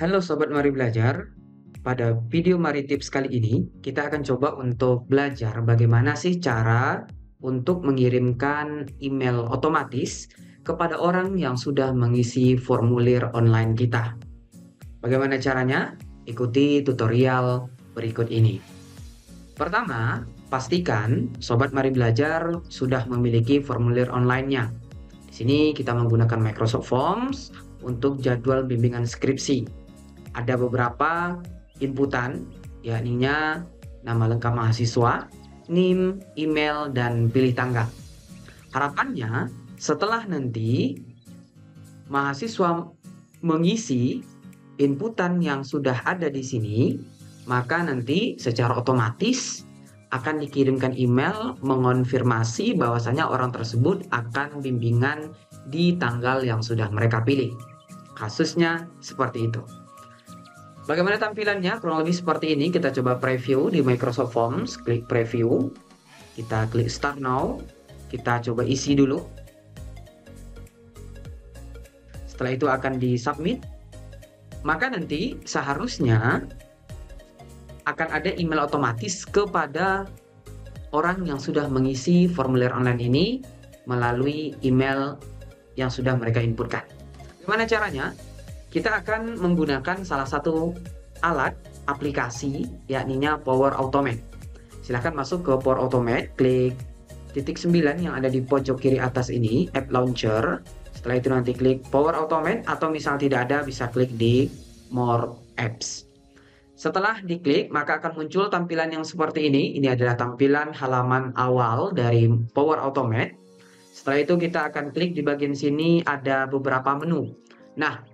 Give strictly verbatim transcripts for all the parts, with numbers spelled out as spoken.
Halo Sobat Mari Belajar, pada video Mari Tips kali ini kita akan coba untuk belajar bagaimana sih cara untuk mengirimkan email otomatis kepada orang yang sudah mengisi formulir online kita. Bagaimana caranya? Ikuti tutorial berikut ini. Pertama, pastikan Sobat Mari Belajar sudah memiliki formulir online-nya. Di sini kita menggunakan Microsoft Forms untuk jadwal bimbingan skripsi. Ada beberapa inputan, yakninya nama lengkap mahasiswa, N I M, email, dan pilih tanggal. Harapannya, setelah nanti mahasiswa mengisi inputan yang sudah ada di sini, maka nanti secara otomatis akan dikirimkan email mengonfirmasi bahwasanya orang tersebut akan bimbingan di tanggal yang sudah mereka pilih. Kasusnya seperti itu. Bagaimana tampilannya? Kurang lebih seperti ini. Kita coba preview di Microsoft Forms. Klik preview. Kita klik start now. Kita coba isi dulu. Setelah itu akan di submit. Maka nanti seharusnya akan ada email otomatis kepada orang yang sudah mengisi formulir online ini melalui email yang sudah mereka inputkan. Gimana caranya? Kita akan menggunakan salah satu alat aplikasi, yakninya Power Automate. Silahkan masuk ke Power Automate, klik titik sembilan yang ada di pojok kiri atas ini, App Launcher. Setelah itu nanti klik Power Automate, atau misal tidak ada bisa klik di More Apps. Setelah diklik, maka akan muncul tampilan yang seperti ini. Ini adalah tampilan halaman awal dari Power Automate. Setelah itu kita akan klik di bagian sini ada beberapa menu. Nah,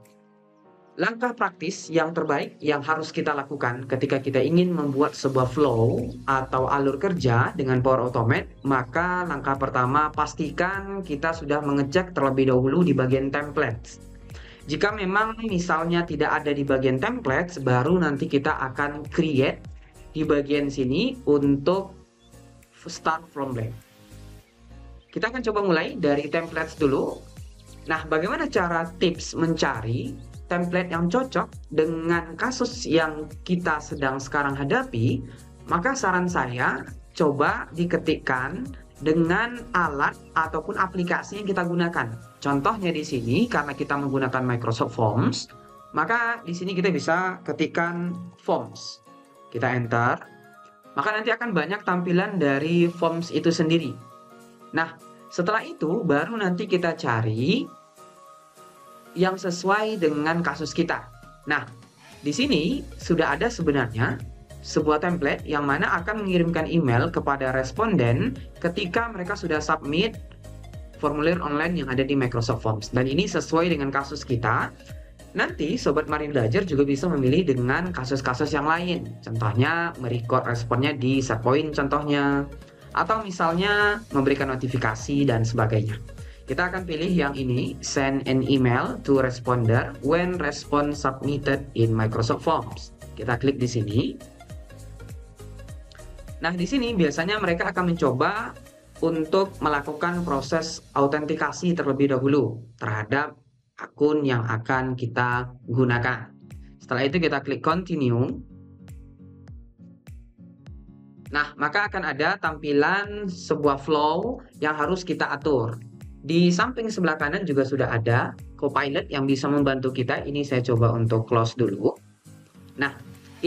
langkah praktis yang terbaik yang harus kita lakukan ketika kita ingin membuat sebuah flow atau alur kerja dengan Power Automate, maka langkah pertama pastikan kita sudah mengecek terlebih dahulu di bagian templates. Jika memang misalnya tidak ada di bagian templates, baru nanti kita akan create di bagian sini untuk start from blank. Kita akan coba mulai dari templates dulu. Nah, bagaimana cara tips mencari template yang cocok dengan kasus yang kita sedang sekarang hadapi? Maka saran saya, coba diketikkan dengan alat ataupun aplikasi yang kita gunakan. Contohnya di sini, karena kita menggunakan Microsoft Forms, maka di sini kita bisa ketikkan Forms. Kita enter, maka nanti akan banyak tampilan dari Forms itu sendiri. Nah, setelah itu baru nanti kita cari yang sesuai dengan kasus kita. Nah, di sini sudah ada sebenarnya sebuah template yang mana akan mengirimkan email kepada responden ketika mereka sudah submit formulir online yang ada di Microsoft Forms. Dan ini sesuai dengan kasus kita. Nanti Sobat Mari Belajar juga bisa memilih dengan kasus-kasus yang lain. Contohnya, merecord responnya di SharePoint contohnya. Atau misalnya memberikan notifikasi dan sebagainya. Kita akan pilih yang ini, send an email to responder when response submitted in Microsoft Forms. Kita klik di sini. Nah, di sini biasanya mereka akan mencoba untuk melakukan proses autentikasi terlebih dahulu terhadap akun yang akan kita gunakan. Setelah itu kita klik continue. Nah, maka akan ada tampilan sebuah flow yang harus kita atur. Di samping sebelah kanan juga sudah ada Copilot yang bisa membantu kita. Ini saya coba untuk close dulu. Nah,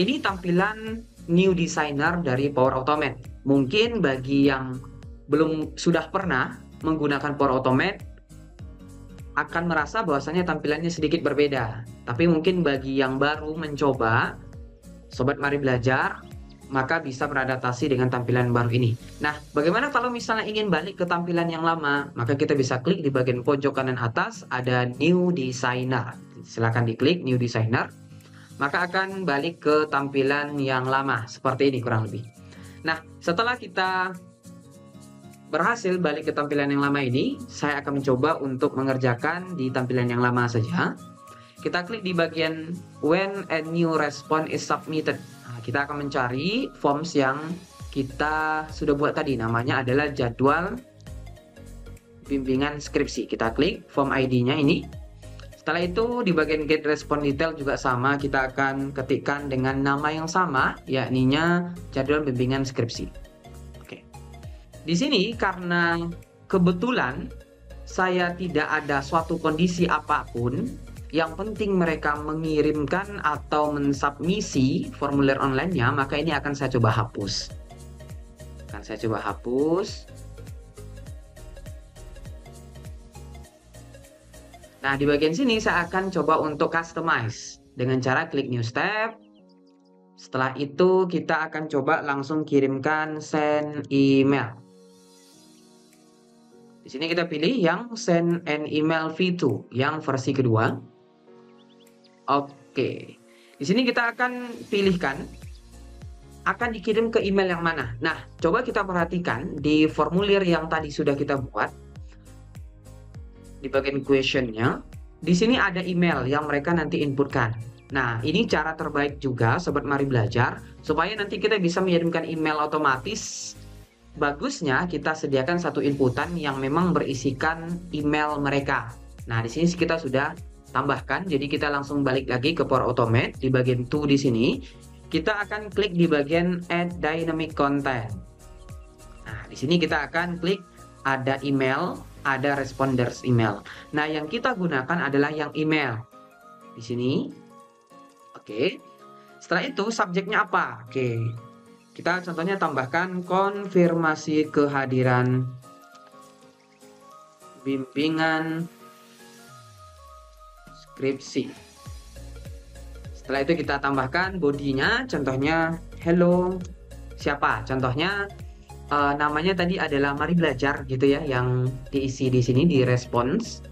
ini tampilan new designer dari Power Automate. Mungkin bagi yang belum sudah pernah menggunakan Power Automate akan merasa bahwasannya tampilannya sedikit berbeda. Tapi mungkin bagi yang baru mencoba, Sobat Mari Belajar, maka bisa beradaptasi dengan tampilan baru ini. Nah, bagaimana kalau misalnya ingin balik ke tampilan yang lama? Maka kita bisa klik di bagian pojok kanan atas, ada New Designer. Silahkan diklik New Designer. Maka akan balik ke tampilan yang lama, seperti ini kurang lebih. Nah, setelah kita berhasil balik ke tampilan yang lama ini, saya akan mencoba untuk mengerjakan di tampilan yang lama saja. Kita klik di bagian When a New Response is Submitted. Kita akan mencari forms yang kita sudah buat tadi. Namanya adalah jadwal bimbingan skripsi. Kita klik form I D-nya ini. Setelah itu di bagian get response detail juga sama, kita akan ketikkan dengan nama yang sama, yakninya jadwal bimbingan skripsi. Oke. Di sini karena kebetulan saya tidak ada suatu kondisi apapun, yang penting mereka mengirimkan atau mensubmisi formulir online-nya, maka ini akan saya coba hapus. Akan saya coba hapus. Nah, di bagian sini saya akan coba untuk customize dengan cara klik new step. Setelah itu kita akan coba langsung kirimkan send email. Di sini kita pilih yang send an email v dua, yang versi kedua. Oke. Di sini kita akan pilihkan akan dikirim ke email yang mana. Nah, coba kita perhatikan di formulir yang tadi sudah kita buat. Di bagian questionnya, di sini ada email yang mereka nanti inputkan. Nah, ini cara terbaik juga Sobat Mari Belajar, supaya nanti kita bisa mengirimkan email otomatis. Bagusnya kita sediakan satu inputan yang memang berisikan email mereka. Nah, di sini kita sudah tambahkan, jadi kita langsung balik lagi ke Power Automate. Di bagian to di sini, kita akan klik di bagian add dynamic content. Nah, di sini kita akan klik ada email, ada responders email. Nah, yang kita gunakan adalah yang email di sini. Oke. Setelah itu subjeknya apa? Oke. Kita contohnya tambahkan konfirmasi kehadiran bimbingan skripsi. Setelah itu kita tambahkan bodinya, contohnya hello siapa? Contohnya Uh, namanya tadi adalah Mari Belajar gitu ya, yang diisi di sini di response.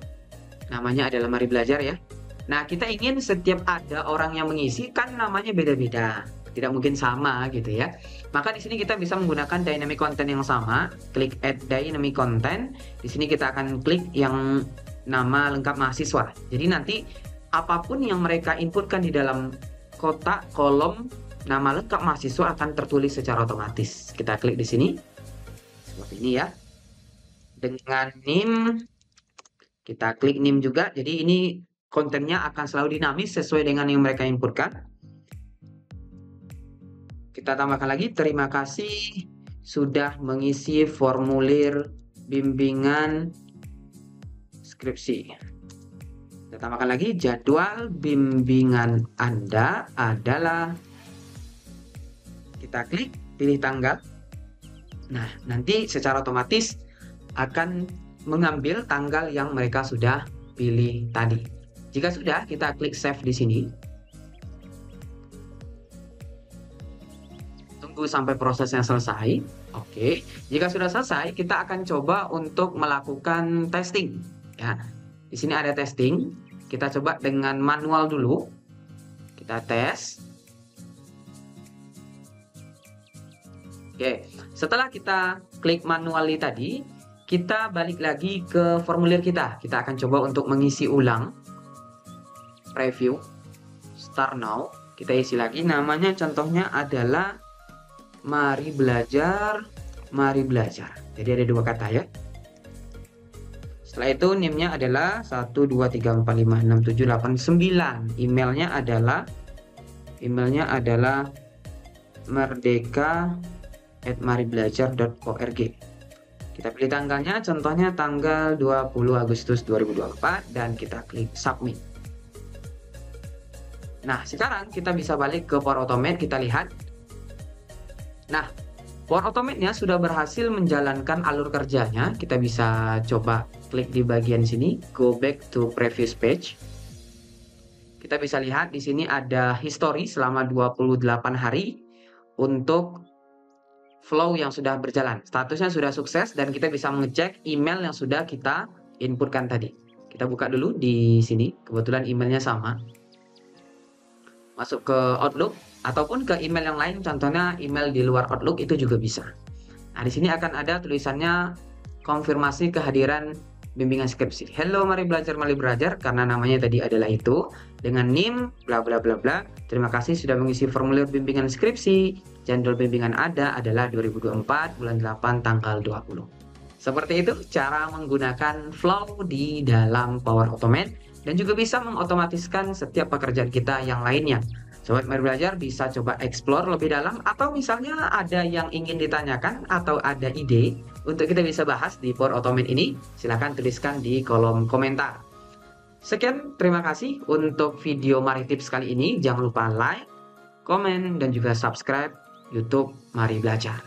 Namanya adalah Mari Belajar ya. Nah, kita ingin setiap ada orang yang mengisi kan namanya beda-beda, tidak mungkin sama gitu ya. Maka di sini kita bisa menggunakan dynamic content yang sama. Klik add dynamic content. Di sini kita akan klik yang nama lengkap mahasiswa. Jadi nanti apapun yang mereka inputkan di dalam kotak kolom nama lengkap mahasiswa akan tertulis secara otomatis. Kita klik di sini. Seperti ini ya. Dengan N I M. Kita klik N I M juga. Jadi ini kontennya akan selalu dinamis sesuai dengan yang mereka inputkan. Kita tambahkan lagi. Terima kasih sudah mengisi formulir bimbingan skripsi. Kita tambahkan lagi. Jadwal bimbingan Anda adalah... Kita klik, pilih tanggal. Nah, nanti secara otomatis akan mengambil tanggal yang mereka sudah pilih tadi. Jika sudah, kita klik save di sini. Tunggu sampai prosesnya selesai. Oke, jika sudah selesai, kita akan coba untuk melakukan testing. Ya, di sini ada testing. Kita coba dengan manual dulu. Kita tes. Oke, setelah kita klik manually tadi, kita balik lagi ke formulir kita. Kita akan coba untuk mengisi ulang. Preview, start now. Kita isi lagi, namanya contohnya adalah Mari Belajar, Mari Belajar. Jadi ada dua kata ya. Setelah itu N I M-nya adalah satu dua tiga empat lima enam tujuh delapan sembilan. Emailnya adalah emailnya adalah merdeka at maribelajar dot org. Kita pilih tanggalnya, contohnya tanggal dua puluh Agustus dua ribu dua puluh empat, dan kita klik submit. Nah, sekarang kita bisa balik ke Power Automate, kita lihat. Nah, Power Automate-nya sudah berhasil menjalankan alur kerjanya. Kita bisa coba klik di bagian sini, go back to previous page. Kita bisa lihat di sini ada history selama dua puluh delapan hari untuk flow yang sudah berjalan. Statusnya sudah sukses dan kita bisa mengecek email yang sudah kita inputkan tadi. Kita buka dulu di sini, kebetulan emailnya sama. Masuk ke Outlook ataupun ke email yang lain, contohnya email di luar Outlook itu juga bisa. Nah, di sini akan ada tulisannya konfirmasi kehadiran bimbingan skripsi. Hello Mari Belajar, Mari Belajar, karena namanya tadi adalah itu. Dengan N I M, bla bla bla bla. Terima kasih sudah mengisi formulir bimbingan skripsi. Jadwal bimbingan Anda adalah dua ribu dua puluh empat, bulan delapan, tanggal dua puluh. Seperti itu cara menggunakan flow di dalam Power Automate. dan juga bisa mengotomatiskan setiap pekerjaan kita yang lainnya. Sobat MariBelajar bisa coba explore lebih dalam, atau misalnya ada yang ingin ditanyakan atau ada ide untuk kita bisa bahas di Power Automate ini, silahkan tuliskan di kolom komentar. Sekian, terima kasih untuk video MariTips kali ini. Jangan lupa like, komen, dan juga subscribe YouTube MariBelajar.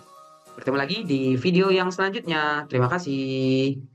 Bertemu lagi di video yang selanjutnya. Terima kasih.